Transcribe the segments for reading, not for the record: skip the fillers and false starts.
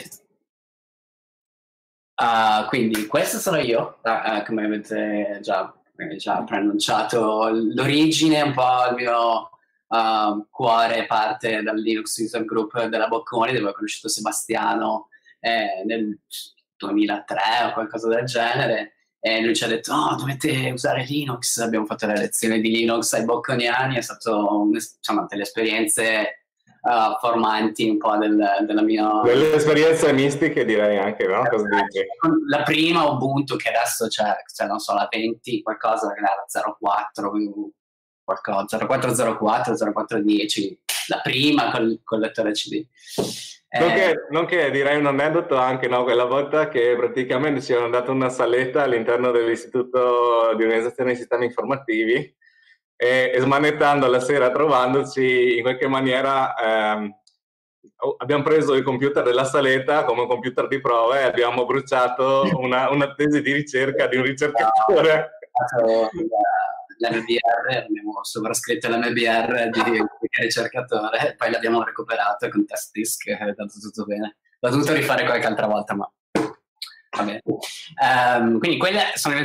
Sì. Quindi questo sono io, come avete già preannunciato, l'origine, un po' il mio cuore parte dal Linux User Group della Bocconi, dove ho conosciuto Sebastiano nel 2003 o qualcosa del genere, e lui ci ha detto oh, dovete usare Linux, abbiamo fatto le lezioni di Linux ai bocconiani, è stato diciamo, delle esperienze formanti un po' della mia... Delle esperienze mistiche direi anche, no? Cosa dici? La prima Ubuntu, che adesso c'è, non so, la 20 qualcosa, era 0410, la prima col lettore CD. Nonché direi un aneddoto anche, no? Quella volta che praticamente ci hanno dato una saletta all'interno dell'Istituto di Organizzazione dei Sistemi Informativi, e smanettando la sera, trovandoci in qualche maniera, abbiamo preso il computer della saletta come un computer di prova e abbiamo bruciato una tesi di ricerca di un ricercatore. L'MBR, abbiamo sovrascritto l'MBR di ricercatore, poi l'abbiamo recuperato con test disk, è andato tutto bene. L'ho dovuto rifare qualche altra volta, ma... Vabbè. Quindi quelle siamo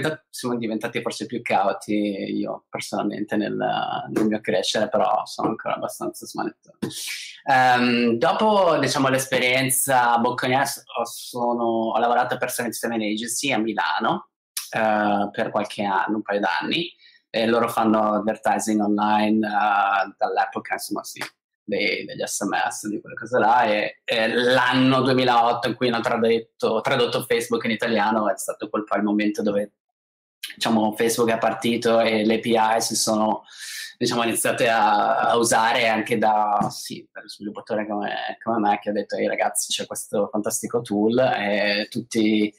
diventati forse più cauti io personalmente nel mio crescere, però sono ancora abbastanza smanettone. Dopo diciamo l'esperienza bocconiana ho lavorato per Sentiment Agency a Milano per qualche anno, un paio d'anni, e loro fanno advertising online dall'epoca insomma sì, degli sms, di quelle cose là, e l'anno 2008 in cui hanno tradotto Facebook in italiano è stato quel po' il momento dove diciamo, Facebook è partito e le API si sono diciamo, iniziate a usare anche da sviluppatore come me, che ha detto ai ragazzi c'è questo fantastico tool e tutti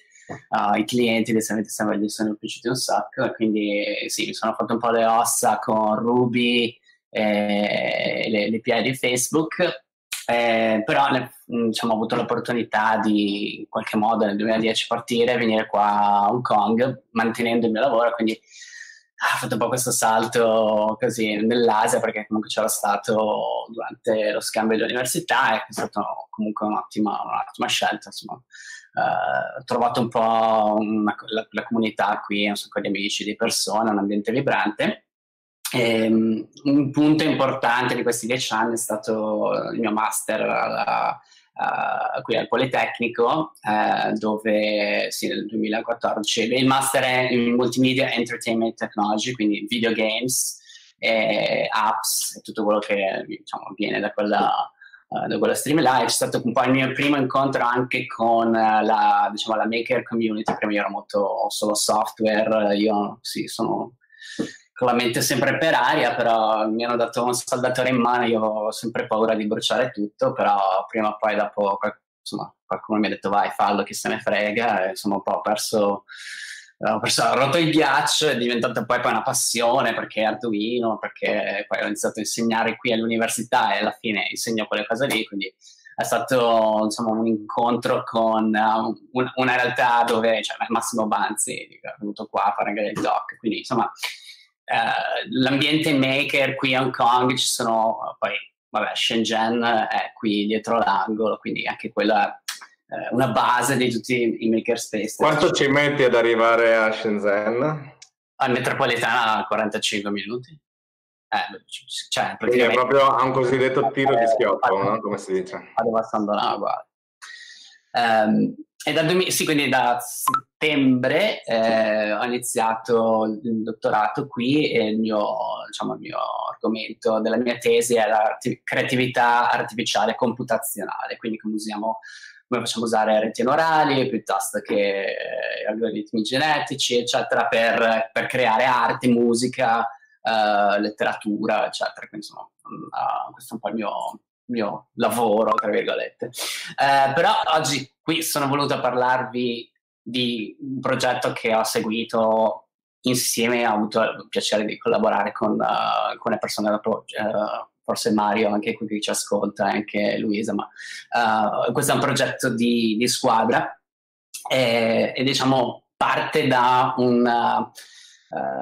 i clienti dei servizi sono piaciuti un sacco, e quindi sì, mi sono fatto un po' le ossa con Ruby e le API di Facebook, però diciamo, ho avuto l'opportunità di in qualche modo nel 2010 partire e venire qua a Hong Kong mantenendo il mio lavoro, quindi ho fatto un po' questo salto così nell'Asia, perché comunque c'era stato durante lo scambio dell'università e è stata comunque un'ottima scelta insomma. Ho trovato un po' la comunità qui, un sacco di amici, di persone, un ambiente vibrante. Un punto importante di questi 10 anni è stato il mio master qui al Politecnico, dove sì, nel 2014 il master è in Multimedia Entertainment Technology, quindi videogames, apps e tutto quello che diciamo, viene da quella stream là. C'è stato un po' il mio primo incontro anche con diciamo, la maker community, prima io ero molto solo software, io sì, sono con la mente sempre per aria, però mi hanno dato un saldatore in mano, io ho sempre paura di bruciare tutto, però prima o poi dopo insomma, qualcuno mi ha detto vai fallo, chi se ne frega, e insomma un po' ho rotto il ghiaccio, è diventata poi una passione, perché Arduino, perché poi ho iniziato a insegnare qui all'università e alla fine insegno quelle cose lì, quindi è stato insomma, un incontro con una realtà dove cioè, Massimo Banzi è venuto qua a fare anche il doc, quindi insomma... l'ambiente maker qui a Hong Kong, ci sono poi, vabbè, Shenzhen è qui dietro l'angolo, quindi anche quella è una base di tutti i makerspace. Quanto ci metti ad arrivare a Shenzhen? Al metropolitana 45 minuti. Cioè, quindi è proprio un cosiddetto tiro di schioppo, no? Come si dice? Vado passando là, guarda. E sì, quindi da settembre ho iniziato il dottorato qui, e il mio argomento della mia tesi è la creatività artificiale computazionale, quindi come facciamo usare reti neurali piuttosto che algoritmi genetici, eccetera, per creare arte, musica, letteratura, eccetera. Quindi insomma, questo è un po' il mio lavoro, tra virgolette. Però oggi qui sono voluto parlarvi di un progetto che ho seguito insieme, ho avuto il piacere di collaborare con alcune persone, forse Mario anche qui che ci ascolta, e anche Luisa, ma questo è un progetto di squadra, e diciamo parte da un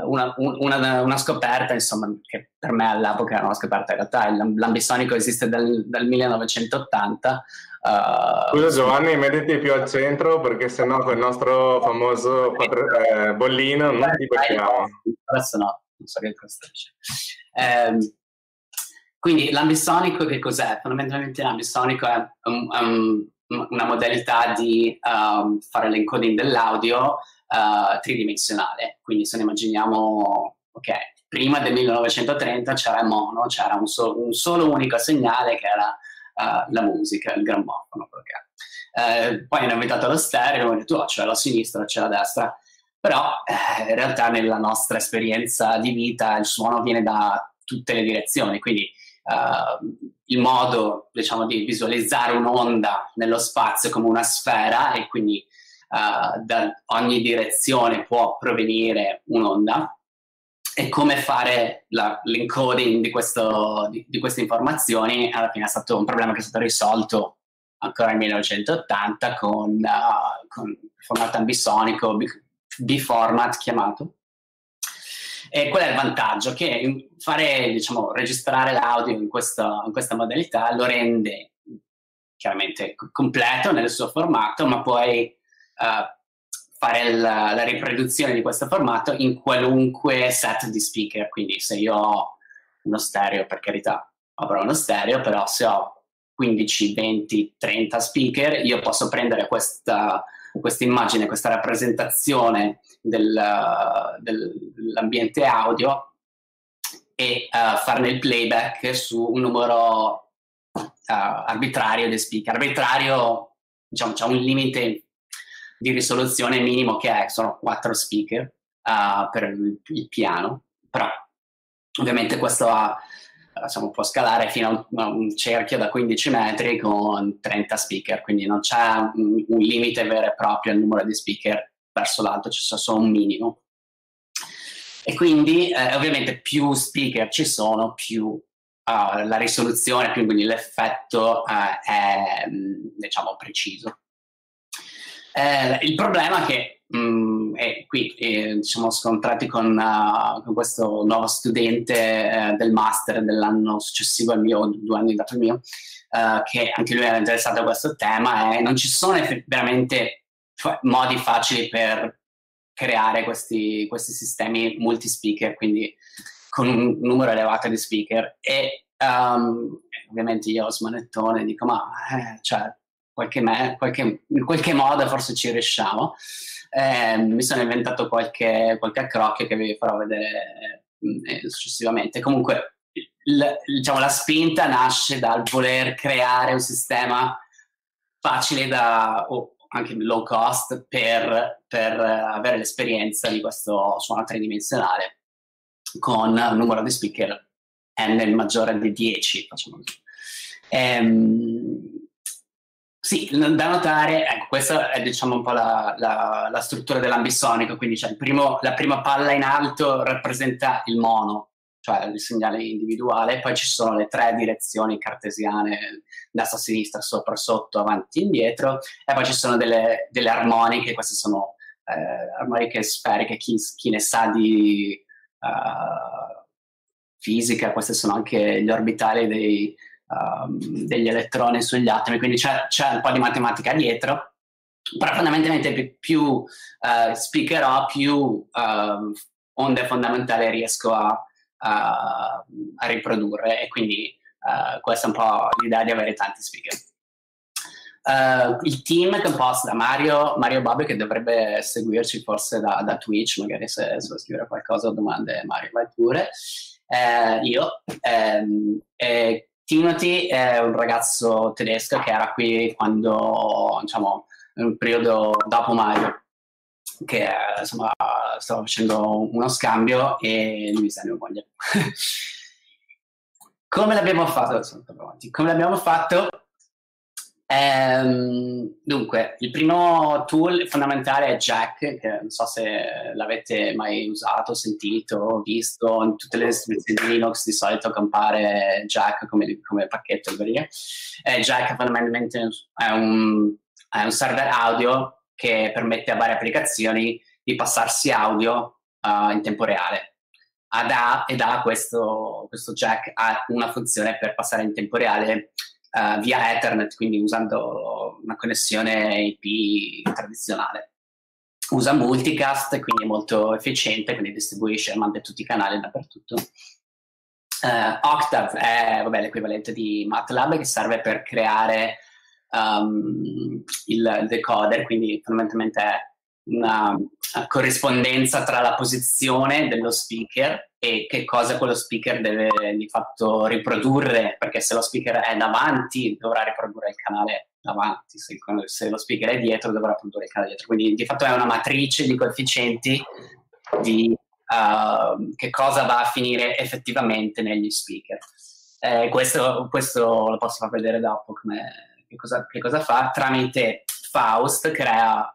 una scoperta, insomma, che per me all'epoca era una scoperta. In realtà l'ambisonico esiste dal 1980. Scusa Giovanni, mettiti più al centro, perché sennò quel nostro famoso bollino non ti becchiamo. Adesso no, non so che cosa c'è. Quindi l'ambisonico che cos'è? Fondamentalmente l'ambisonico è una modalità di fare l'encoding dell'audio tridimensionale. Quindi se ne immaginiamo, ok, prima del 1930 c'era il mono, c'era un solo unico segnale che era la musica, il grammofono. Poi hanno inventato lo stereo, hanno detto, oh, c'è la sinistra, c'è la destra. Però in realtà nella nostra esperienza di vita il suono viene da tutte le direzioni, quindi il modo, diciamo, di visualizzare un'onda nello spazio come una sfera, e quindi da ogni direzione può provenire un'onda, e come fare l'encoding di queste informazioni alla fine è stato un problema che è stato risolto ancora nel 1980 con il formato ambisonico, B-format chiamato. E qual è il vantaggio? Che fare, diciamo, registrare l'audio in questa modalità lo rende chiaramente completo nel suo formato, ma puoi fare la riproduzione di questo formato in qualunque set di speaker. Quindi se io ho uno stereo, per carità, avrò uno stereo, però se ho 15, 20, 30 speaker, io posso prendere questa immagine, questa rappresentazione dell'ambiente audio e farne il playback su un numero arbitrario di speaker. Arbitrario, diciamo, c'è un limite di risoluzione minimo che sono 4 speaker per il piano, però ovviamente questo può scalare fino a un cerchio da 15 metri con 30 speaker, quindi non c'è un limite vero e proprio al numero di speaker verso l'alto, ci sono solo un minimo. E quindi ovviamente più speaker ci sono, più la risoluzione, quindi l'effetto è, diciamo, preciso. Il problema è che siamo scontrati con questo nuovo studente del master dell'anno successivo al mio, 2 anni dopo il mio, che anche lui era interessato a questo tema, e non ci sono veramente modi facili per creare questi sistemi multispeaker, quindi con un numero elevato di speaker. E ovviamente io, smanettone, dico, ma cioè, in qualche modo forse ci riusciamo. Mi sono inventato qualche accrocchio che vi farò vedere successivamente. Comunque, diciamo, la spinta nasce dal voler creare un sistema facile o anche low cost per avere l'esperienza di questo suono tridimensionale con un numero di speaker n maggiore di 10, facciamo così. Sì, da notare, ecco, questa è, diciamo, un po' la struttura dell'ambisonico, quindi cioè la prima palla in alto rappresenta il mono, cioè il segnale individuale, poi ci sono le 3 direzioni cartesiane, destra, sinistra, sopra, sotto, avanti, indietro, e poi ci sono delle armoniche. Queste sono armoniche sferiche, chi ne sa di fisica, queste sono anche gli orbitali degli elettroni sugli atomi, quindi c'è un po' di matematica dietro, però fondamentalmente più speaker ho, più onde fondamentali riesco a riprodurre, e quindi questa è un po' l'idea di avere tanti speaker. Il team è composto da Mario Babbi, che dovrebbe seguirci forse da Twitch, magari se vuoi scrivere qualcosa o domande, Mario, vai pure. Io Timothy è un ragazzo tedesco che era qui quando, diciamo, in un periodo dopo Mario, che insomma stava facendo uno scambio, e lui sa mia moglie. Come l'abbiamo fatto? Come l'abbiamo fatto? Dunque, il primo tool fondamentale è Jack, che non so se l'avete mai usato, sentito, visto. In tutte le distribuzioni di Linux di solito compare Jack come pacchetto. Jack fondamentalmente è un server audio che permette a varie applicazioni di passarsi audio in tempo reale. Questo jack ha una funzione per passare in tempo reale via Ethernet, quindi usando una connessione IP tradizionale. Usa multicast, quindi è molto efficiente, quindi distribuisce e manda tutti i canali dappertutto. Octave è l'equivalente di MATLAB, che serve per creare il decoder, quindi fondamentalmente è una corrispondenza tra la posizione dello speaker e che cosa quello speaker deve di fatto riprodurre, perché se lo speaker è davanti dovrà riprodurre il canale davanti, se lo speaker è dietro dovrà produrre il canale dietro. Quindi di fatto è una matrice di coefficienti di che cosa va a finire effettivamente negli speaker. Questo lo posso far vedere dopo che cosa fa. Tramite Faust crea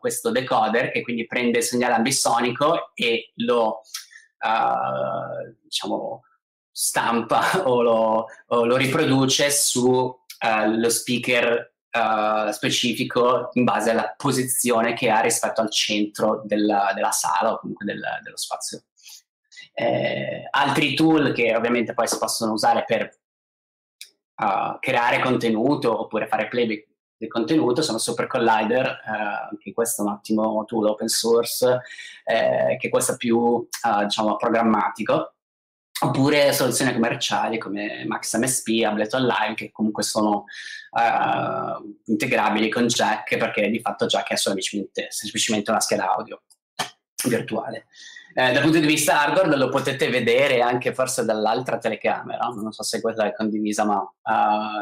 questo decoder che quindi prende il segnale ambisonico e lo diciamo stampa o lo riproduce su lo speaker specifico in base alla posizione che ha rispetto al centro della sala o comunque dello spazio. Altri tool che ovviamente poi si possono usare per creare contenuto oppure fare playback del contenuto sono Super Collider, anche questo è un ottimo tool open source, che questo è più diciamo programmatico, oppure soluzioni commerciali come Max/MSP, Ableton Live, che comunque sono integrabili con Jack, perché di fatto Jack è semplicemente una scheda audio virtuale. Dal punto di vista hardware lo potete vedere anche forse dall'altra telecamera, non so se quella è condivisa, ma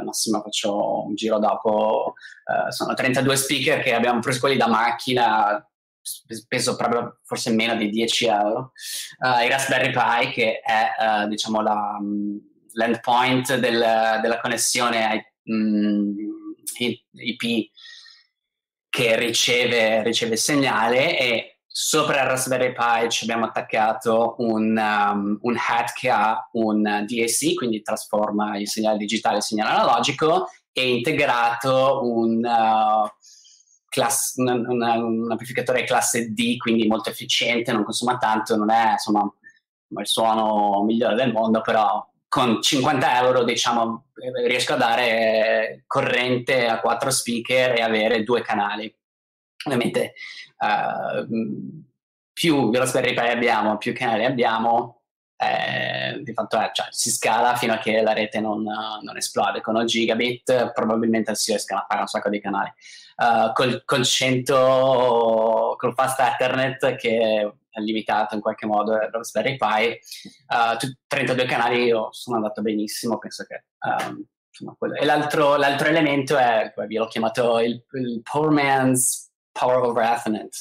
Massimo, faccio un giro dopo. Sono 32 speaker che abbiamo preso quelli da macchina, speso proprio forse meno di 10 euro. Il Raspberry Pi, che è diciamo l'endpoint della connessione IP che riceve il segnale, e sopra il Raspberry Pi ci abbiamo attaccato un head che ha un DAC, quindi trasforma il segnale digitale in segnale analogico, e integrato un amplificatore classe D, quindi molto efficiente, non consuma tanto, non è insomma il suono migliore del mondo, però con 50 euro diciamo riesco a dare corrente a 4 speaker e avere 2 canali. Ovviamente più Raspberry Pi abbiamo, più canali abbiamo, di fatto si scala fino a che la rete non esplode. Con un gigabit probabilmente si riescono a fare un sacco di canali. Col fast Ethernet, che è limitato in qualche modo il Raspberry Pi, 32 canali io sono andato benissimo, penso che... e l'altro elemento è, vi l'ho chiamato il poor man's Power over Ethernet.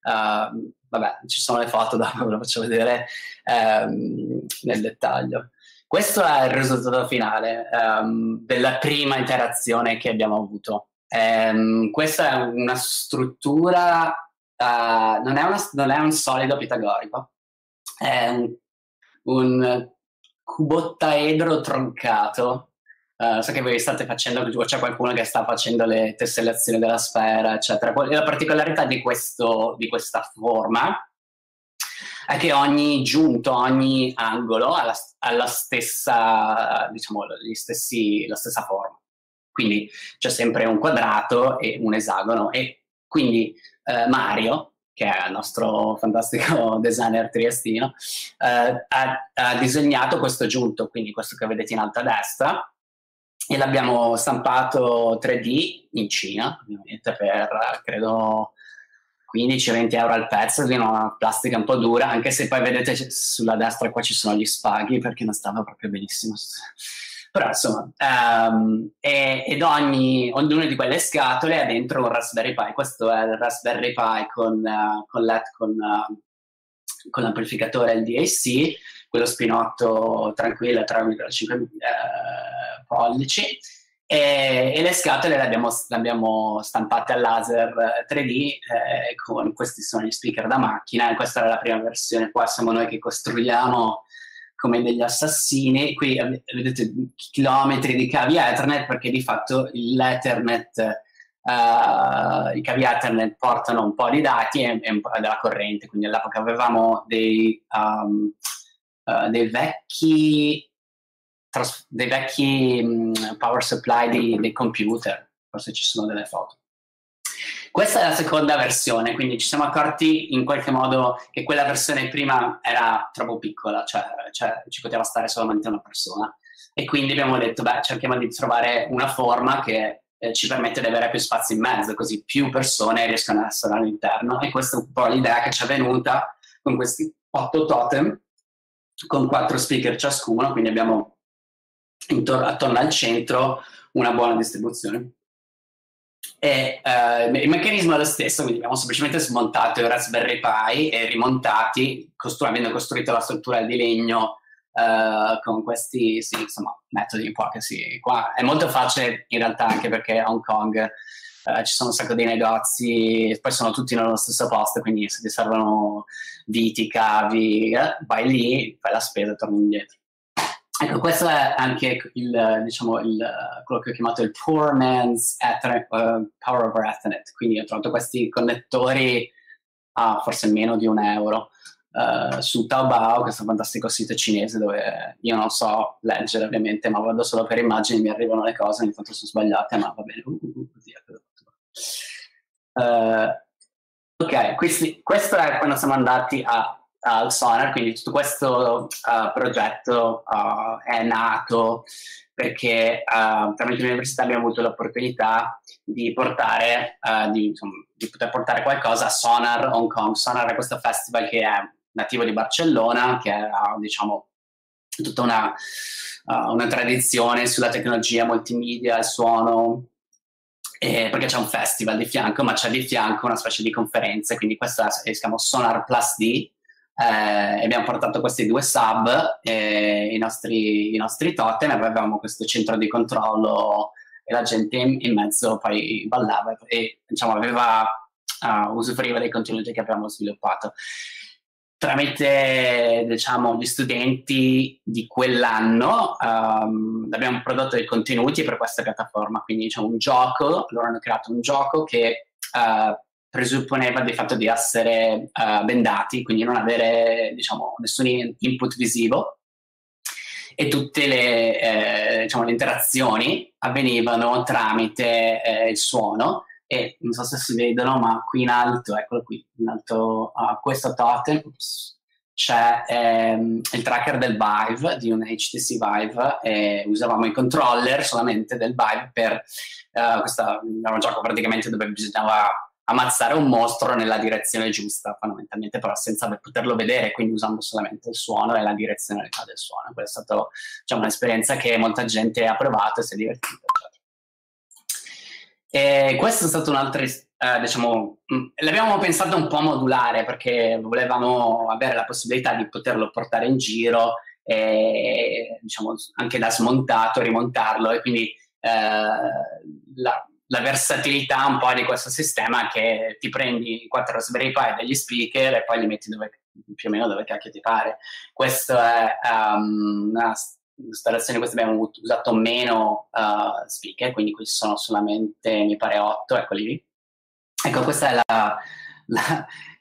Vabbè, ci sono le foto dopo, ve lo faccio vedere nel dettaglio. Questo è il risultato finale della prima interazione che abbiamo avuto. Questa è una struttura, non è un solido pitagorico, è un cubottaedro troncato. So che voi state facendo, c'è qualcuno che sta facendo le tessellazioni della sfera, eccetera. La particolarità di questa forma è che ogni giunto, ogni angolo ha la stessa forma. Quindi c'è sempre un quadrato e un esagono. E quindi Mario, che è il nostro fantastico designer triestino, ha disegnato questo giunto, quindi questo che vedete in alto a destra, e l'abbiamo stampato 3D in Cina, ovviamente, per credo 15-20 euro al pezzo, di una plastica un po' dura, anche se poi vedete sulla destra qua ci sono gli spaghi perché non stava proprio benissimo. Però insomma, ognuna di quelle scatole ha dentro un Raspberry Pi. Questo è il Raspberry Pi con l'amplificatore, il DAC, quello spinotto tranquillo, 3,5 pollici, e le scatole le abbiamo stampate al laser 3D, con questi sono gli speaker da macchina. Questa era la prima versione, qua siamo noi che costruiamo come degli assassini. Qui vedete chilometri di cavi Ethernet, perché di fatto l'Ethernet i cavi Ethernet portano un po' di dati e un po' della corrente, quindi all'epoca avevamo dei vecchi power supply dei computer, forse ci sono delle foto. Questa è la seconda versione, quindi ci siamo accorti in qualche modo che quella versione prima era troppo piccola, cioè ci poteva stare solamente una persona, e quindi abbiamo detto, beh, cerchiamo di trovare una forma che ci permette di avere più spazio in mezzo, così più persone riescono ad essere all'interno, e questa è un po' l'idea che ci è venuta con questi 8 totem, con 4 speaker ciascuno, quindi abbiamo attorno al centro una buona distribuzione. E, il meccanismo è lo stesso, quindi abbiamo semplicemente smontato i Raspberry Pi e rimontati, avendo costruito la struttura di legno con questi metodi qua, è molto facile in realtà, anche perché a Hong Kong ci sono un sacco di negozi, poi sono tutti nello stesso posto, quindi se ti servono viti, cavi, vai lì, fai la spesa e torni indietro. Ecco, questo è anche quello che ho chiamato il poor man's Ethernet, power over Ethernet, quindi ho trovato questi connettori a forse meno di €1 su Taobao, questo fantastico sito cinese dove io non so leggere ovviamente, ma vado solo per immagini, mi arrivano le cose, ogni tanto sono sbagliate, ma va bene. Ok, questo è quando siamo andati al Sonar, quindi tutto questo progetto è nato perché tramite l'università abbiamo avuto l'opportunità di portare poter portare qualcosa a Sonar Hong Kong. Sonar è questo festival che è nativo di Barcellona, che ha tutta una tradizione sulla tecnologia, multimedia, il suono, perché c'è un festival di fianco, ma c'è di fianco una specie di conferenza, quindi questa si chiama Sonar Plus D. Abbiamo portato questi 2 sub, i nostri totem, avevamo questo centro di controllo e la gente in mezzo poi ballava e usufruiva dei contenuti che abbiamo sviluppato. Tramite gli studenti di quell'anno abbiamo prodotto dei contenuti per questa piattaforma, quindi un gioco, loro hanno creato un gioco che presupponeva di fatto di essere bendati, quindi non avere nessun input visivo, e tutte le interazioni avvenivano tramite il suono. E non so se si vedono, ma qui in alto, eccolo qui, in alto a questo totem c'è il tracker del Vive, di un HTC Vive, e usavamo i controller solamente del Vive per era un gioco praticamente dove bisognava ammazzare un mostro nella direzione giusta, fondamentalmente, però senza poterlo vedere, quindi usando solamente il suono e la direzione del suono. Questa è stata un'esperienza che molta gente ha provato e si è divertita. E questo è stato un altro, l'abbiamo pensato un po' modulare, perché volevamo avere la possibilità di poterlo portare in giro, e, anche da smontato, rimontarlo, e quindi la versatilità un po' di questo sistema, che ti prendi 4 Raspberry Pi e degli speaker e poi li metti più o meno dove cacchio ti pare. Questa è una installazione in cui abbiamo usato meno speaker, quindi qui ci sono solamente, mi pare, 8, eccoli lì. Ecco, questa è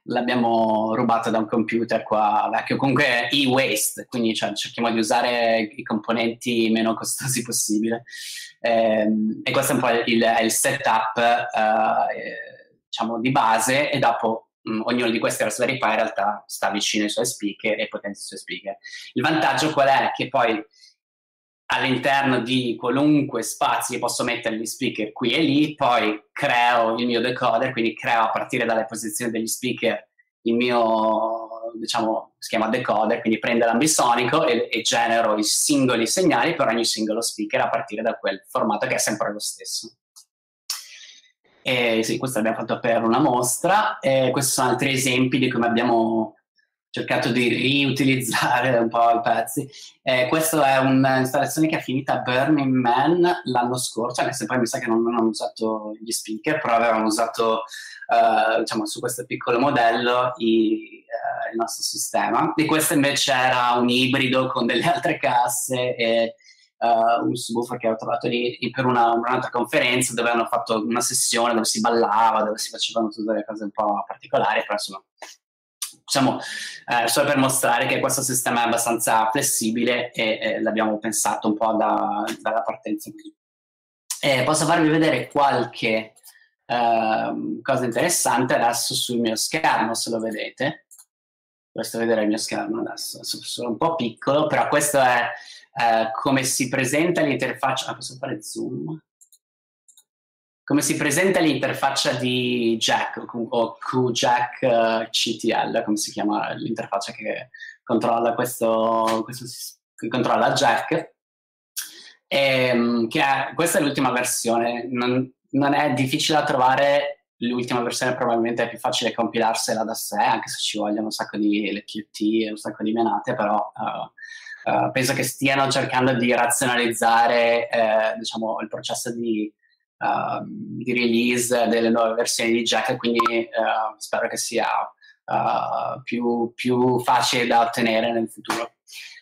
l'abbiamo rubata da un computer qua vecchio, comunque e-waste, quindi cerchiamo di usare i componenti meno costosi possibile, e questo è un po' il setup di base, e dopo ognuno di questi Raspberry Pi in realtà sta vicino ai suoi speaker e potenzia i suoi speaker. Il vantaggio qual è? Che poi all'interno di qualunque spazio posso mettere gli speaker qui e lì, poi creo il mio decoder, quindi creo a partire dalle posizioni degli speaker il mio, si chiama decoder, quindi prendo l'ambisonico e genero i singoli segnali per ogni singolo speaker a partire da quel formato che è sempre lo stesso. E sì, questo l'abbiamo fatto per una mostra, e questi sono altri esempi di come abbiamo cercato di riutilizzare un po' i pezzi. Questa è un'installazione che è finita a Burning Man l'anno scorso, anche se poi mi sa che non hanno usato gli speaker, però avevamo usato su questo piccolo modello il nostro sistema. E questo invece era un ibrido con delle altre casse e un subwoofer che ho trovato lì per un'altra conferenza, dove hanno fatto una sessione dove si ballava, dove si facevano tutte le cose un po' particolari, però insomma, diciamo, solo per mostrare che questo sistema è abbastanza flessibile e l'abbiamo pensato un po' dalla partenza. Posso farvi vedere qualche cosa interessante adesso sul mio schermo, se lo vedete. Questo vedere il mio schermo adesso, sono un po' piccolo, però questo è come si presenta l'interfaccia. Ah, posso fare zoom? Come si presenta l'interfaccia di Jack, o QJack CTL, come si chiama l'interfaccia che controlla che controlla Jack. Questa è l'ultima versione, non è difficile da trovare. L'ultima versione probabilmente è più facile compilarsela da sé, anche se ci vogliono un sacco di LQT e un sacco di menate, però penso che stiano cercando di razionalizzare diciamo, il processo di release delle nuove versioni di Jack, e quindi spero che sia più facile da ottenere nel futuro.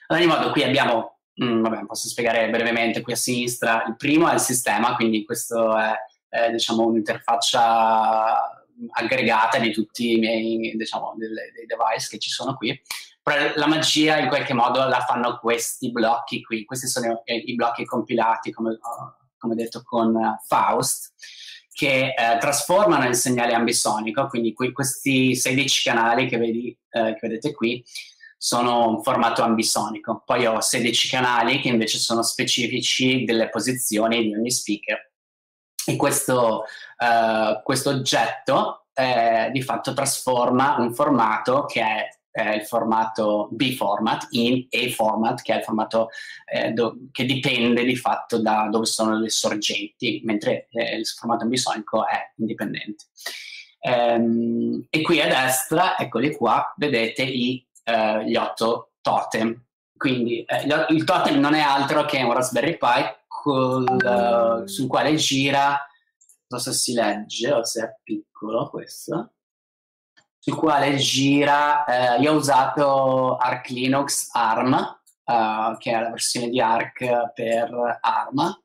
Ad ogni modo, qui abbiamo, vabbè, posso spiegare brevemente, qui a sinistra il primo è il sistema, quindi questo è diciamo un'interfaccia aggregata di tutti i miei, diciamo, dei device che ci sono qui, però la magia in qualche modo la fanno questi blocchi qui. Questi sono i blocchi compilati, come detto, con Faust, che trasformano il segnale ambisonico, quindi questi 16 canali che vedete qui sono un formato ambisonico. Poi ho 16 canali che invece sono specifici delle posizioni di ogni speaker. E questo oggetto di fatto trasforma un formato che è il formato B-format in A-format, che è il formato che dipende di fatto da dove sono le sorgenti, mentre il formato ambisonico è indipendente. E qui a destra, eccoli qua, vedete gli 8 totem. Quindi il totem non è altro che un Raspberry Pi, sul quale gira, non so se si legge o se è piccolo questo, sul quale gira, io ho usato Archlinuxarm, che è la versione di Arch per ARM,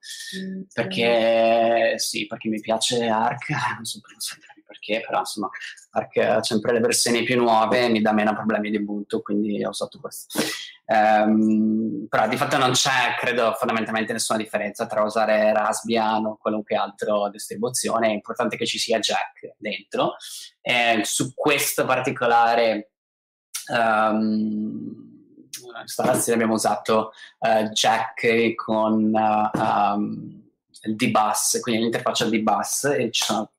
perché sì, perché mi piace Arch, non so perché, però insomma Arch ha sempre le versioni più nuove, mi dà meno problemi di Ubuntu, quindi ho usato questo. Però di fatto non c'è, credo, fondamentalmente nessuna differenza tra usare Raspbian o qualunque altra distribuzione. È importante che ci sia Jack dentro. Su questo particolare installazione abbiamo usato Jack con il D-Bus, quindi l'interfaccia D-Bus, e ci sono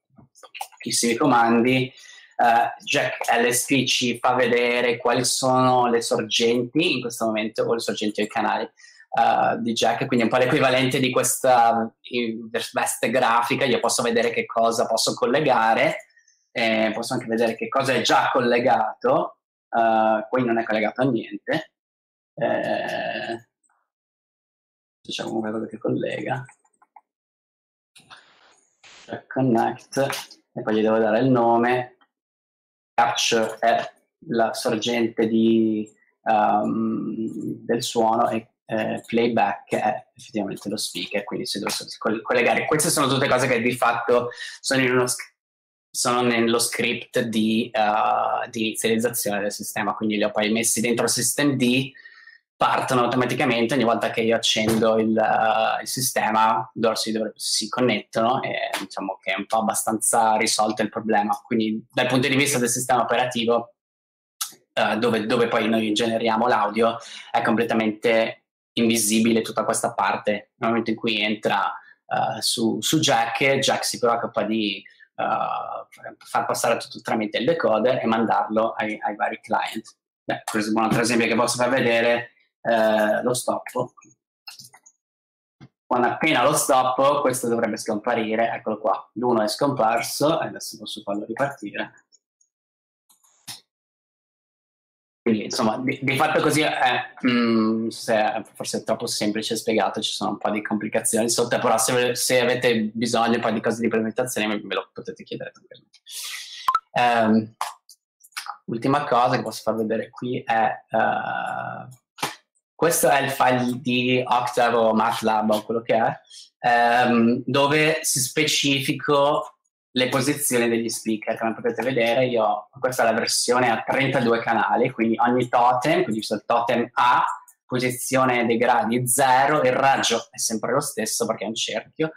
pochissimi comandi. Jack LSP ci fa vedere quali sono le sorgenti in questo momento, o le sorgenti dei canali di Jack, quindi è un po' l'equivalente di questa veste grafica. Io posso vedere che cosa posso collegare, posso anche vedere che cosa è già collegato, qui non è collegato a niente, facciamo qualcosa che collega, Jack Connect, e poi gli devo dare il nome. Catch è la sorgente del suono, e playback è effettivamente lo speaker, quindi si deve collegare. Queste sono tutte cose che di fatto sono nello script di inizializzazione del sistema, quindi li ho poi messi dentro il systemd, partono automaticamente ogni volta che io accendo il sistema, loro si connettono, e diciamo che è un po' abbastanza risolto il problema. Quindi dal punto di vista del sistema operativo, dove poi noi generiamo l'audio, è completamente invisibile tutta questa parte. Nel momento in cui entra su Jack si preoccupa di far passare tutto tramite il decoder e mandarlo ai vari client. Beh, questo è un altro esempio che posso far vedere. Lo stoppo, quando appena lo stoppo questo dovrebbe scomparire, eccolo qua, l'1 è scomparso e adesso posso farlo ripartire. Quindi insomma di fatto così è, forse è troppo semplice spiegato, ci sono un po' di complicazioni sotto, però se avete bisogno poi di cose di presentazione me lo potete chiedere. Ultima cosa che posso far vedere qui è Questo è il file di Octave o MATLAB o quello che è, dove si specifico le posizioni degli speaker. Come potete vedere, io, questa è la versione a 32 canali, quindi ogni totem, quindi c'è il totem A, posizione dei gradi 0, il raggio è sempre lo stesso perché è un cerchio,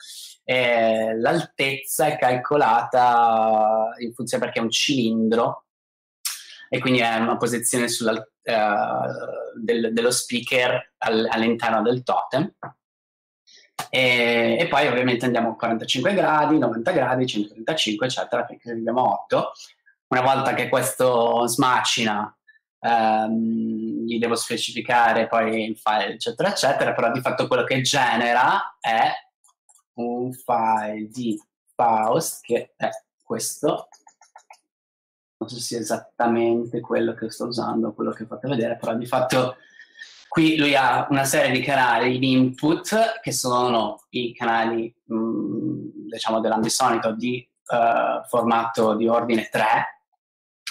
e l'altezza è calcolata in funzione perché è un cilindro e quindi è una posizione dello speaker all'interno del totem. E poi ovviamente andiamo a 45 gradi, 90 gradi, 135 eccetera, perché abbiamo 8. Una volta che questo smacina, gli devo specificare poi il file eccetera eccetera, però di fatto quello che genera è un file di Faust che è questo. Non so se sia esattamente quello che sto usando, quello che fate vedere, però di fatto qui lui ha una serie di canali di input che sono i canali diciamo dell'ambisonico di formato di ordine 3,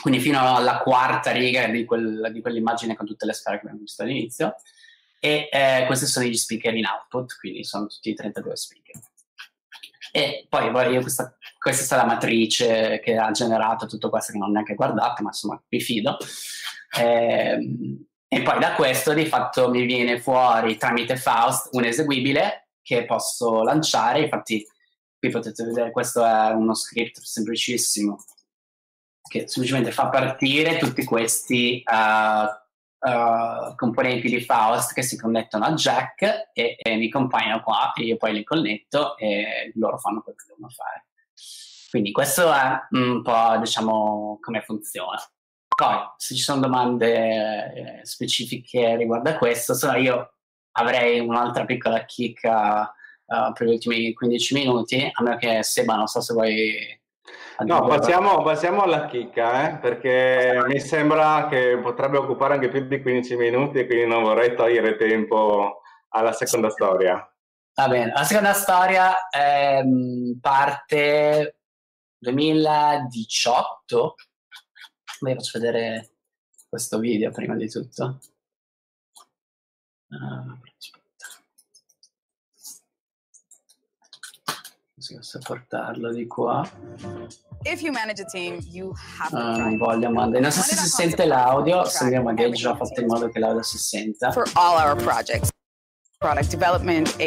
quindi fino alla quarta riga di quell'immagine con tutte le sfere che abbiamo visto all'inizio, e questi sono gli speaker in output, quindi sono tutti i 32 speaker. E poi questa è stata la matrice che ha generato tutto questo, che non ho neanche guardato, ma insomma mi fido. E poi da questo di fatto mi viene fuori tramite Faust un eseguibile che posso lanciare. Infatti qui potete vedere, questo è uno script semplicissimo che semplicemente fa partire tutti questi componenti di Faust che si connettono a Jack e mi compaiono qua, e io poi li connetto e loro fanno quello che devono fare. Quindi questo è un po', diciamo, come funziona. Poi, se ci sono domande specifiche riguardo a questo, se no io avrei un'altra piccola chicca per gli ultimi 15 minuti, a meno che Seba, non so se vuoi... No, passiamo alla chicca, perché mi sembra che potrebbe occupare anche più di 15 minuti e quindi non vorrei togliere tempo alla seconda storia. Va bene, la seconda storia parte 2018. Vi faccio vedere questo video prima di tutto. If you manage a team, you have non so se si sente l'audio, se abbiamo magari già fatto in modo che l'audio si senta. For all our projects, product development,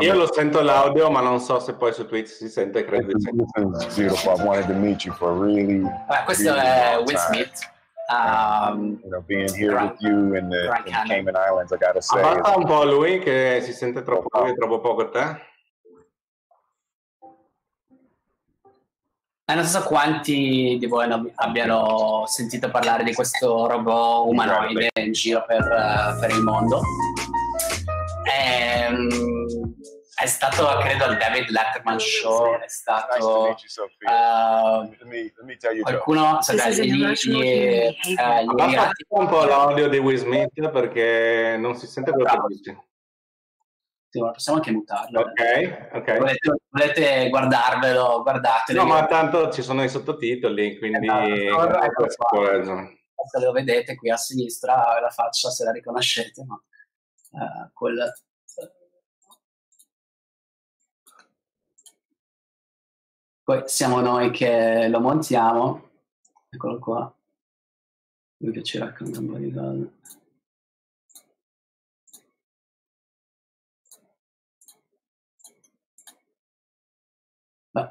io lo sento l'audio, ma non so se poi su Twitch si sente, credo. Questo è Will Smith. Being here with you in the Cayman Islands, I gotta say. Abbassa un po' lui che si sente troppo poco te. Non so quanti di voi abbiano sentito parlare di questo robot umanoide in giro per il mondo. È stato, credo, al David Letterman Show, è stato qualcuno... Abbassa un po' l'audio di Will Smith perché non si sente quello che dice. Sì, ma possiamo anche mutarlo. Ok. Volete guardarvelo, guardatelo. No, ma tanto ci sono i sottotitoli, quindi... Se lo vedete qui a sinistra, la faccia, se la riconoscete, ma quella... Poi siamo noi che lo montiamo. Eccolo qua. Lui che ci racconta un po' di cose.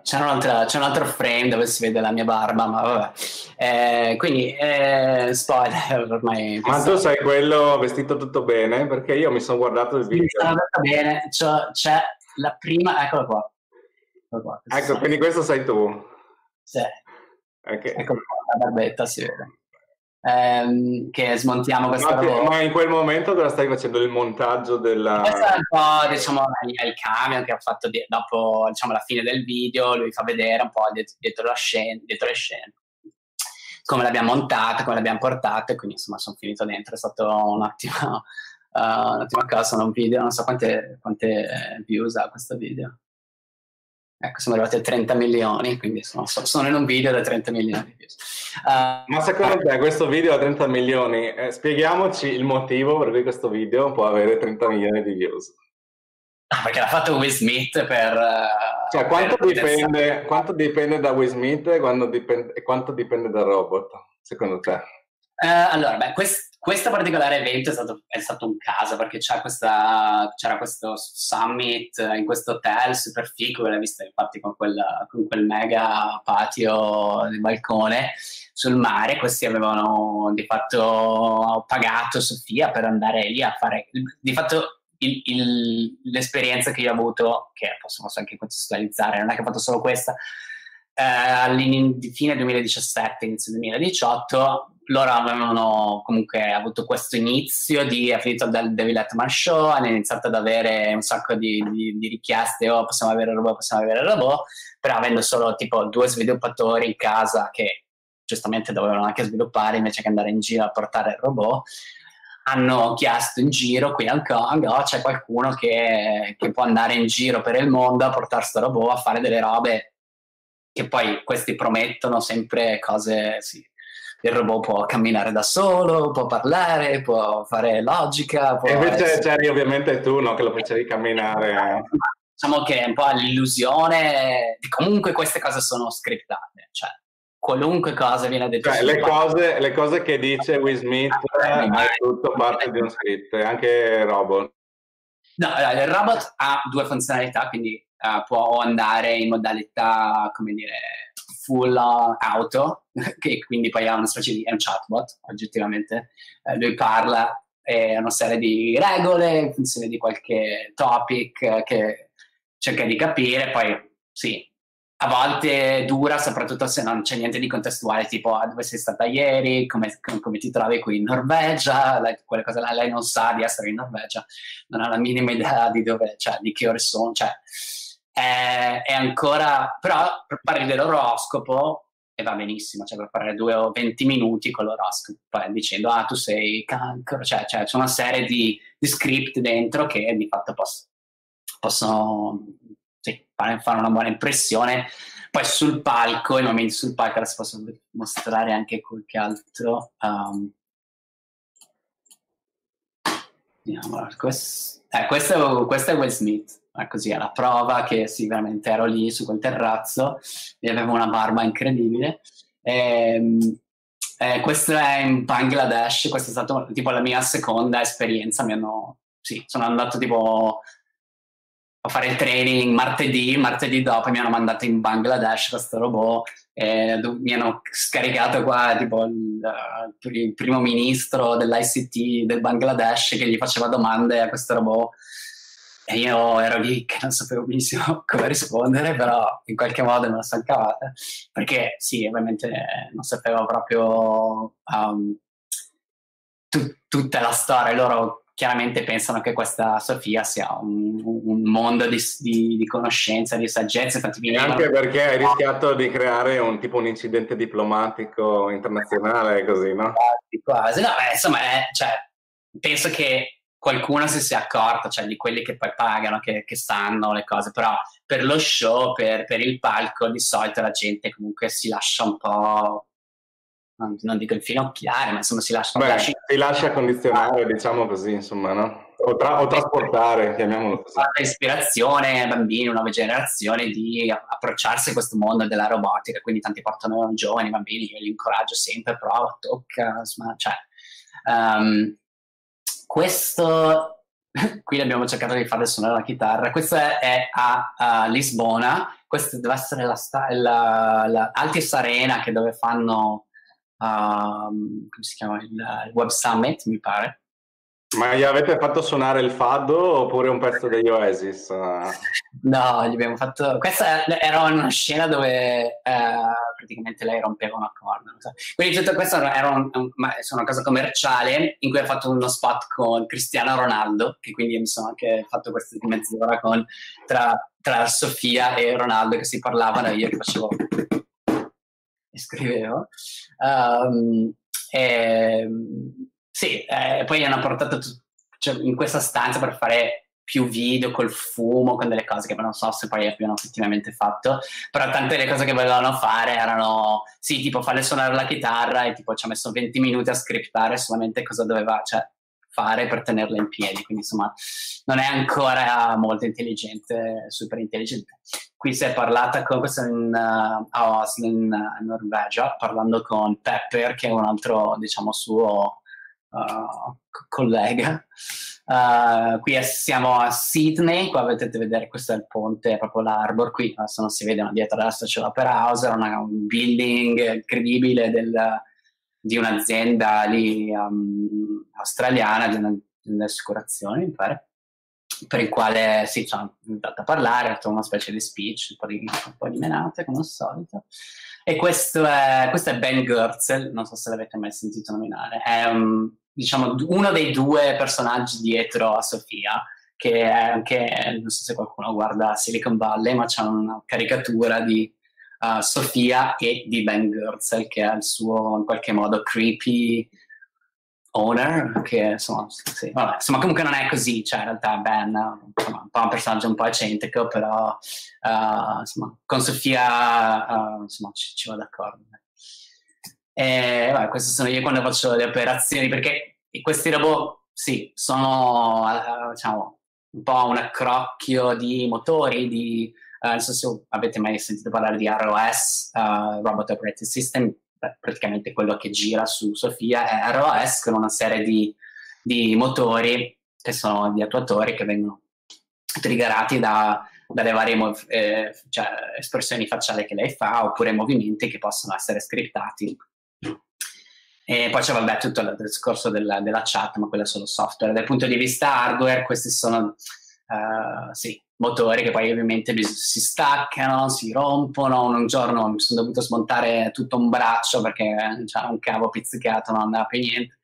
C'è un altro frame dove si vede la mia barba, ma vabbè. Quindi, spoiler ormai. Ma tu sai quello vestito tutto bene? Perché io mi sono guardato il video. Mi sono guardato bene, c'è la prima, eccolo qua. Ecco, quindi questo sei tu. Sì. Okay. Ecco qua, la barbetta si vede. Che smontiamo questa roba. Ma in quel momento dove stai facendo il montaggio della... Questo è un po', diciamo, il camion che ha fatto dopo, diciamo, la fine del video. Lui fa vedere un po' dietro le scene come l'abbiamo montata, come l'abbiamo portata, e quindi insomma sono finito dentro. È stato un'ottima cosa, un video, non so quante views ha questo video. Ecco, siamo arrivati a 30 milioni, quindi sono in un video da 30 milioni. Ma secondo te questo video ha 30 milioni? Spieghiamoci il motivo per cui questo video può avere 30 milioni di views. Ah, perché l'ha fatto Will Smith per... Cioè, quanto dipende da Will Smith e quanto dipende dal robot, secondo te? Allora, beh, questo particolare evento è stato un caso, perché c'era questo summit in questo hotel super figo, che l'hai visto infatti con quel mega patio di balcone sul mare. Questi avevano di fatto pagato Sofia per andare lì a fare... Di fatto l'esperienza che io ho avuto, che possiamo anche contestualizzare, non è che ho fatto solo questa, fine 2017, inizio 2018... Loro avevano comunque avuto questo inizio ha finito dal David Letterman Show, hanno iniziato ad avere un sacco di richieste, oh, possiamo avere il robot, però avendo solo tipo 2 sviluppatori in casa che giustamente dovevano anche sviluppare invece che andare in giro a portare il robot, hanno chiesto in giro qui a Hong Kong, oh, c'è qualcuno che può andare in giro per il mondo a portare sto robot a fare delle robe che poi questi promettono sempre cose, sì. Il robot può camminare da solo, può parlare, può fare logica. E invece c'eri ovviamente tu, no? Che lo facevi camminare. Diciamo che è un po' l'illusione. Comunque queste cose sono scriptate, cioè qualunque cosa viene detto. Cioè, le cose che dice Will Smith è tutto parte di uno script, anche robot. No, il robot ha 2 funzionalità, quindi può andare in modalità, come dire, full auto, che quindi poi ha una specie di... è un chatbot, oggettivamente. Lui parla, è una serie di regole, in funzione di qualche topic che cerca di capire, poi sì, a volte dura, soprattutto se non c'è niente di contestuale, tipo dove sei stata ieri, come ti trovi qui in Norvegia, quelle cose là. Lei non sa di essere in Norvegia, non ha la minima idea di dove, cioè di che ore sono, cioè... È ancora... però prepari dell'oroscopo e va benissimo, cioè preparare 2 o 20 minuti con l'oroscopo dicendo ah, tu sei cancro, cioè c'è una serie di script dentro che di fatto possono sì, fare una buona impressione. Poi sul palco, i momenti sul palco adesso posso mostrare anche qualche altro. Vediamo, questo è Will Smith. Così alla prova che sì, veramente ero lì su quel terrazzo e avevo una barba incredibile. Questo è in Bangladesh, questa è stata tipo la mia seconda esperienza. Sono andato tipo a fare il training martedì dopo mi hanno mandato in Bangladesh questo robot, mi hanno scaricato qua tipo il primo ministro dell'ICT del Bangladesh che gli faceva domande a questo robot. E io ero lì che non sapevo benissimo come rispondere, però in qualche modo me la sono cavata, perché sì, ovviamente non sapevo proprio tutta la storia. Loro chiaramente pensano che questa Sofia sia un mondo di conoscenza, di saggezza. E anche perché hai rischiato di creare un incidente diplomatico internazionale, così, no? Quasi, no, beh, insomma, cioè, penso che qualcuno si sia accorto, cioè di quelli che poi pagano, che sanno le cose, però per lo show, per il palco, di solito la gente comunque si lascia un po', non dico infinocchiare, ma insomma si lascia... Beh, si lascia condizionare, diciamo così, insomma, no? O trasportare, chiamiamolo così. Ispirazione ai bambini, nuove generazioni, di approcciarsi a questo mondo della robotica, quindi tanti portano giovani, bambini, io li incoraggio sempre, prova, tocca, insomma, cioè... Questo, qui abbiamo cercato di farle suonare la chitarra, questo è a Lisbona, questa deve essere la Altice Arena che dove fanno, come si chiama, il Web Summit, mi pare. Ma gli avete fatto suonare il fado oppure un pezzo degli Oasis? No, gli abbiamo fatto... Questa era una scena dove... praticamente lei rompeva un accordo, non so. Quindi tutto questo era una cosa commerciale in cui ho fatto uno spot con Cristiano Ronaldo, che quindi mi sono anche fatto questa mezz'ora tra Sofia e Ronaldo che si parlavano e io che facevo e scrivevo. Sì, poi hanno portato in questa stanza per fare più video col fumo, con delle cose che non so se poi abbiano effettivamente fatto, però tante delle cose che volevano fare erano, sì, tipo farle suonare la chitarra e tipo ci ha messo 20 minuti a scriptare solamente cosa doveva fare per tenerla in piedi, quindi insomma non è ancora molto intelligente, super intelligente. Qui si è parlata con questo a Oslo in Norvegia, parlando con Pepper, che è un altro, diciamo, suo collega. Qui siamo a Sydney, qua potete vedere, questo è il ponte, è proprio l'Arbor, qui adesso non si vede, ma dietro adesso c'è l'Opera House, era un building incredibile di un'azienda lì australiana, di un'assicurazione mi pare, per il quale sì, sono andato a parlare, ho fatto una specie di speech, un po' di menate come al solito. E questo è Ben Goertzel, non so se l'avete mai sentito nominare, è diciamo uno dei due personaggi dietro a Sophia, che è anche, non so se qualcuno guarda Silicon Valley, ma c'è una caricatura di Sophia e di Ben Goertzel, che è il suo in qualche modo creepy owner, che insomma, sì, vabbè, insomma comunque non è così, cioè in realtà Ben insomma, un po' un personaggio un po' eccentrico, però insomma con Sophia insomma ci vado d'accordo. E vabbè, questo sono io quando faccio le operazioni, perché questi robot sì, sono diciamo un po' un accrocchio di motori, di non so se avete mai sentito parlare di ROS, Robot Operating System, praticamente quello che gira su Sophia è ROS, con una serie di motori che sono gli attuatori che vengono triggerati dalle varie cioè, espressioni facciali che lei fa, oppure movimenti che possono essere scriptati. E poi c'è vabbè tutto il discorso della chat, ma quello è solo software. Dal punto di vista hardware questi sono sì, motori che poi ovviamente si staccano, si rompono. Un giorno mi sono dovuto smontare tutto un braccio perché c'era un cavo pizzicato, non andava più niente,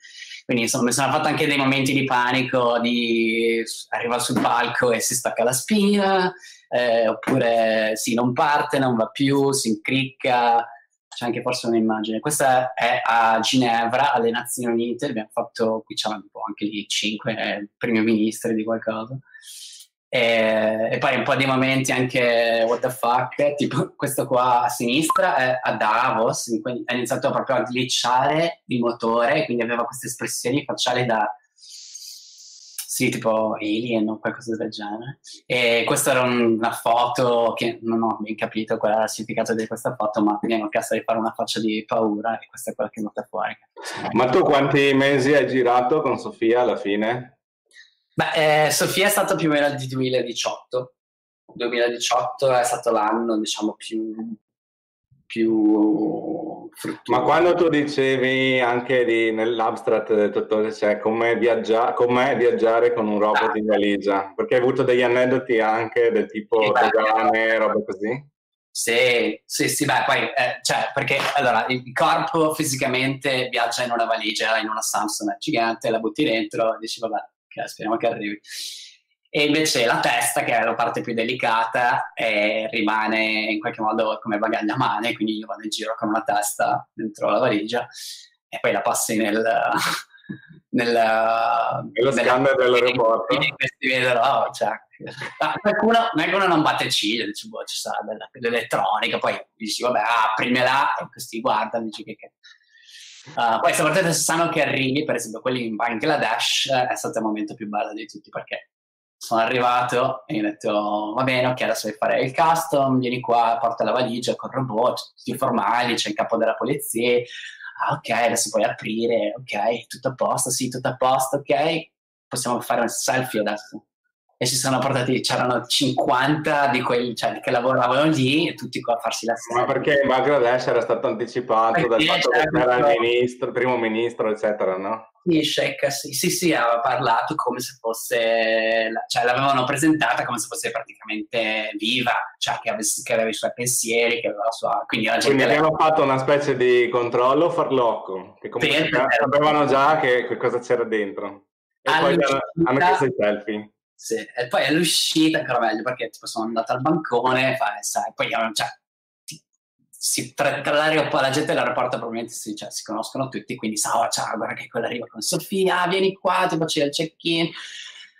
quindi insomma mi sono fatto anche dei momenti di panico, di arriva sul palco e si stacca la spina, oppure sì, non parte, non va più, si incricca. C'è anche forse un'immagine, questa è a Ginevra, alle Nazioni Unite, abbiamo fatto, qui c'erano un po' anche lì 5 primi ministri di qualcosa. E poi un po' dei momenti anche what the fuck, tipo questo qua a sinistra è a Davos, ha iniziato proprio a glitchare il motore, quindi aveva queste espressioni facciali da sì, tipo alien o qualcosa del genere. E questa era una foto che non ho ben capito qual era il significato di questa foto, ma mi hanno chiesto di fare una faccia di paura e questa è quella che è nota fuori. Ma tu quanti mesi hai girato con Sophia alla fine? Beh, Sophia è stata più o meno di 2018. 2018 è stato l'anno, diciamo, più fruttuoso. Ma quando tu dicevi anche nell'abstract, dottore, cioè, com'è viaggiare con un robot in valigia? Perché hai avuto degli aneddoti anche del tipo dogane, roba così? Sì, beh, poi, cioè, perché, allora, il corpo fisicamente viaggia in una valigia, in una Samsung gigante, la butti dentro e dici, vabbè, speriamo che arrivi. E invece la testa, che è la parte più delicata, rimane in qualche modo come bagaglio a mano, quindi io vado in giro con una testa dentro la valigia e poi la passi nello scanner dell'aeroporto. Questi vedono, cioè, qualcuno non batte ciglio, dice, boh, ci sarà dell'elettronica, poi dici, vabbè, aprimela, e questi guardano, dici che... poi soprattutto se sanno che arrivi, per esempio quelli in Bangladesh, è stato il momento più bello di tutti, perché sono arrivato e gli ho detto, oh, va bene, ok, adesso devi fare il custom, vieni qua, porta la valigia col robot, tutti formali, c'è il capo della polizia, ah, ok, adesso puoi aprire, ok, tutto a posto, sì, tutto a posto, ok, possiamo fare un selfie adesso. E ci sono portati, c'erano 50 di quelli, cioè, che lavoravano lì, e tutti qua a farsi la serie. Ma perché in Bangladesh era stato anticipato dal fatto che era il ministro, primo ministro, eccetera, no? Sì, aveva parlato come se fosse, cioè l'avevano presentata come se fosse praticamente viva, cioè che aveva i suoi pensieri, che aveva la sua... Quindi avevano fatto una specie di controllo farlocco, che comunque sapevano già che cosa c'era dentro. E poi hanno chiesto i selfie. Sì. E poi all'uscita ancora meglio, perché tipo sono andato al bancone, sai, poi cioè, la gente dell'aeroporto probabilmente cioè, si conoscono tutti, quindi sa, ciao, guarda che quella arriva con Sophia, vieni qua, ti faccio il check-in.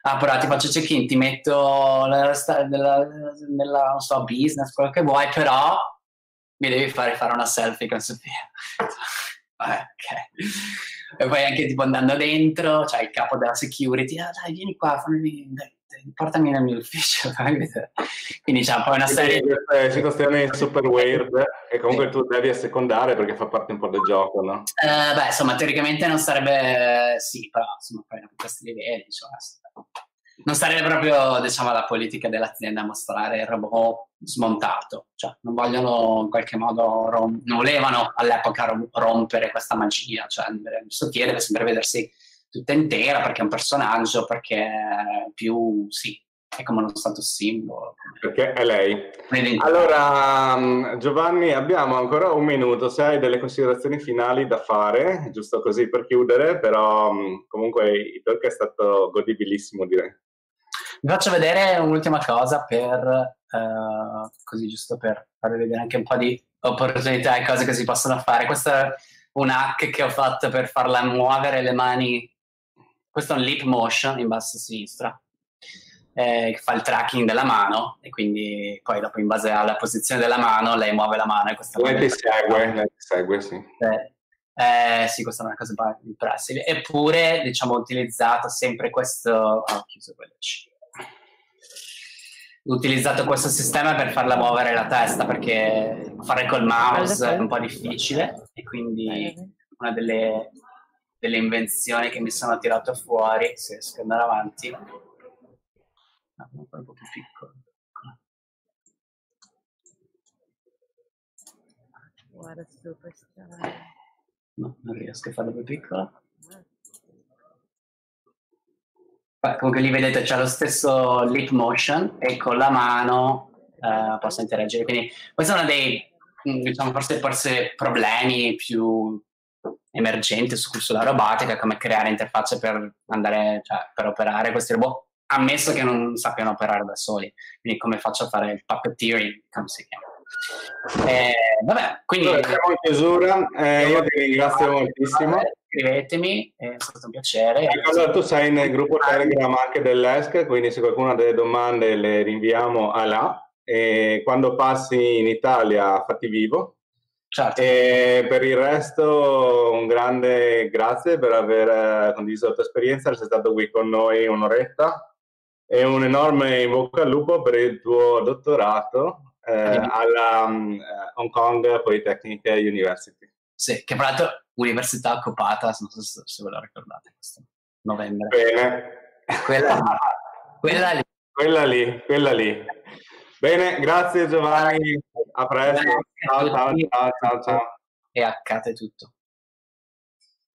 ah però ti faccio check-in, ti metto nella non so, business, quello che vuoi, però mi devi fare una selfie con Sofia. Ok. E poi anche tipo andando dentro, cioè il capo della security, ah dai vieni qua, portami nel mio ufficio, fammi vedere. Quindi c'è poi una serie di situazioni super weird che comunque tu devi assecondare perché fa parte un po' del gioco, no? Beh, insomma, teoricamente non sarebbe, sì, però insomma poi queste idee, diciamo, non sarebbe proprio, diciamo, la politica dell'azienda mostrare il robot smontato, cioè non vogliono in qualche modo, non volevano all'epoca rompere questa magia, cioè il sottiere deve sempre vedersi tutta intera, perché è un personaggio, perché è più, sì, è come uno status simbolo. Perché è lei. Allora, Giovanni, abbiamo ancora un minuto, se hai delle considerazioni finali da fare, giusto così per chiudere, però comunque il talk è stato godibilissimo, direi. Vi faccio vedere un'ultima cosa per, così giusto per farvi vedere anche un po' di opportunità e cose che si possono fare. Questo è un hack che ho fatto per farla muovere le mani. Questo è un leap motion in basso a sinistra, che fa il tracking della mano e quindi poi dopo in base alla posizione della mano lei muove la mano e questa lei ti segue, sì. Sì, questa è una cosa impressiva. Eppure, diciamo, ho utilizzato sempre questo... ho chiuso quello. Ho utilizzato questo sistema per farla muovere la testa, perché fare col mouse è un po' difficile e quindi una delle invenzioni che mi sono tirato fuori, se riesco ad andare avanti, no, un po' più piccolo. Guarda, no, non riesco a farlo più piccolo. Beh, comunque lì vedete c'è lo stesso leap motion e con la mano posso interagire. Quindi questo è uno dei, diciamo, forse problemi più emergente sulla robotica, come creare interfacce per andare, cioè, per operare questi robot, ammesso che non sappiano operare da soli, quindi come faccio a fare il puppeteering, come si chiama. Vabbè, quindi siamo in chiusura, io vi ringrazio moltissimo. Scrivetemi, è stato un piacere. Allora, tu sei nel gruppo Telegram anche dell'ESC, quindi se qualcuno ha delle domande le rinviamo a là, e quando passi in Italia fatti vivo. Certo. E per il resto un grande grazie per aver condiviso la tua esperienza, sei stato qui con noi un'oretta, e un enorme in bocca al lupo per il tuo dottorato alla Hong Kong Politecnic University. Sì, che tra l'altro università occupata, non so se ve la ricordate, questo novembre. Bene. Quella lì. Bene, grazie Giovanni, a presto, ciao, ciao, ciao, ciao. E accade tutto.